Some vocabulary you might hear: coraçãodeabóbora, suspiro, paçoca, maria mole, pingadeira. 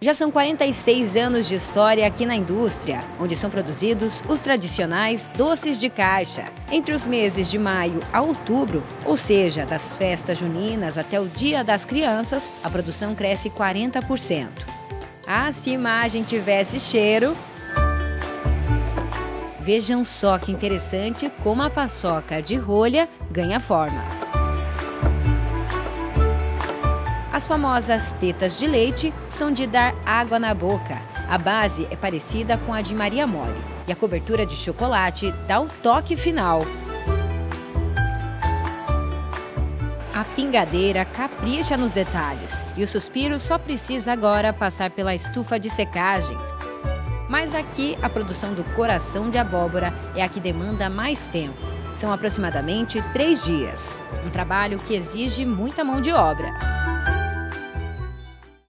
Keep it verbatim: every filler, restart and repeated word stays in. Já são quarenta e seis anos de história aqui na indústria, onde são produzidos os tradicionais doces de caixa. Entre os meses de maio a outubro, ou seja, das festas juninas até o Dia das Crianças, a produção cresce quarenta por cento. Ah, se imagem tivesse cheiro... Vejam só que interessante como a paçoca de rolha ganha forma. As famosas tetas de leite são de dar água na boca. A base é parecida com a de mariamole e a cobertura de chocolate dá o toque final. A pingadeira capricha nos detalhes e o suspiro só precisa agora passar pela estufa de secagem. Mas aqui a produção do coração de abóbora é a que demanda mais tempo. São aproximadamente três dias. Um trabalho que exige muita mão de obra.